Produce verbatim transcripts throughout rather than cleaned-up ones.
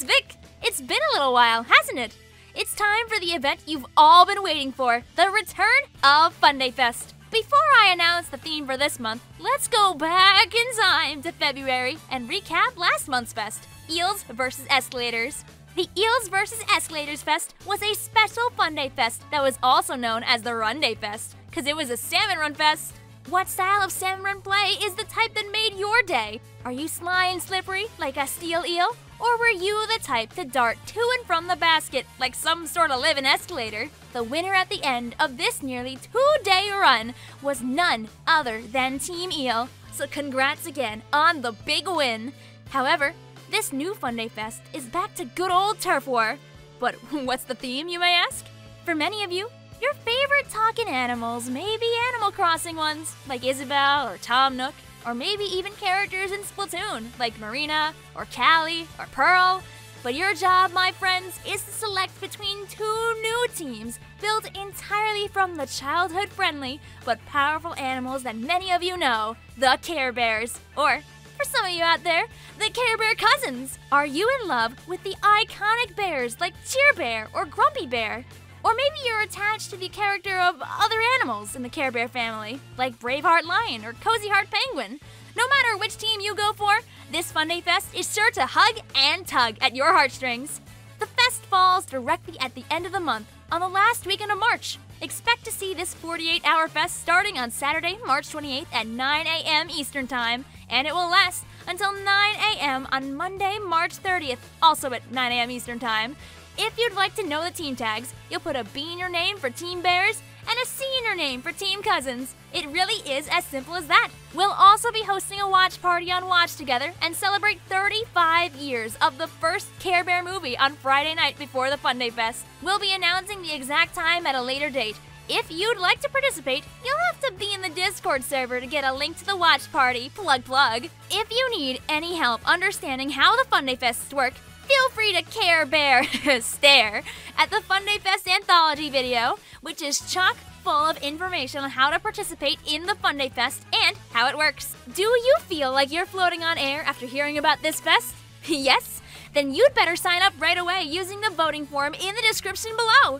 it's Vic. It's been a little while, hasn't it? It's time for the event you've all been waiting for, the return of Fundayfest. Before I announce the theme for this month, let's go back in time to February and recap last month's fest, Eels versus. Escalators. The Eels versus. Escalators Fest was a special Fundayfest that was also known as the Rundayfest, because it was a salmon run fest. What style of salmon run play is the type that made your day? Are you sly and slippery like a steel eel? Or were you the type to dart to and from the basket like some sort of living escalator? The winner at the end of this nearly two-day run was none other than Team Eel, so congrats again on the big win. However, this new Fundayfest is back to good old turf war. But what's the theme, you may ask? For many of you, your favorite talking animals may be Animal Crossing ones like Isabel or Tom Nook. Or maybe even characters in Splatoon, like Marina, or Callie, or Pearl. But your job, my friends, is to select between two new teams built entirely from the childhood-friendly but powerful animals that many of you know, the Care Bears. Or, for some of you out there, the Care Bear Cousins. Are you in love with the iconic bears like Cheer Bear or Grumpy Bear? Or maybe you're attached to the character of other animals in the Care Bear family, like Braveheart Lion or Cozy Heart Penguin. No matter which team you go for, this Fundayfest is sure to hug and tug at your heartstrings. The fest falls directly at the end of the month, on the last weekend of March. Expect to see this forty-eight hour fest starting on Saturday, March twenty-eighth at nine a m Eastern Time, and it will last until nine a m on Monday, March thirtieth, also at nine a m Eastern Time. If you'd like to know the team tags, you'll put a B in your name for Team Bears and a C in your name for Team Cousins. It really is as simple as that. We'll also be hosting a watch party on Watch Together and celebrate thirty-five years of the first Care Bear movie on Friday night before the Fundayfest. We'll be announcing the exact time at a later date. If you'd like to participate, you'll have to be in the Discord server to get a link to the watch party, plug plug. If you need any help understanding how the Fundayfests work, feel free to Care Bear stare at the Fundayfest Anthology video, which is chock full of information on how to participate in the Fundayfest and how it works. Do you feel like you're floating on air after hearing about this fest? Yes? Then you'd better sign up right away using the voting form in the description below.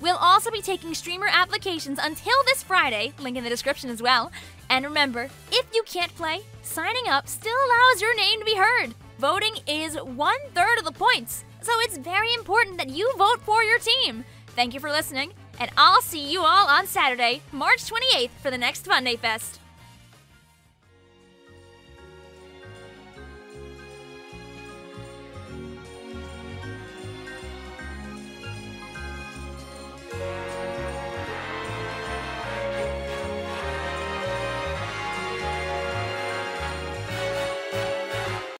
We'll also be taking streamer applications until this Friday, link in the description as well. And remember, if you can't play, signing up still allows your name to be heard. Voting is one-third of the points, so it's very important that you vote for your team. Thank you for listening, and I'll see you all on Saturday, March twenty-eighth for the next Fundayfest.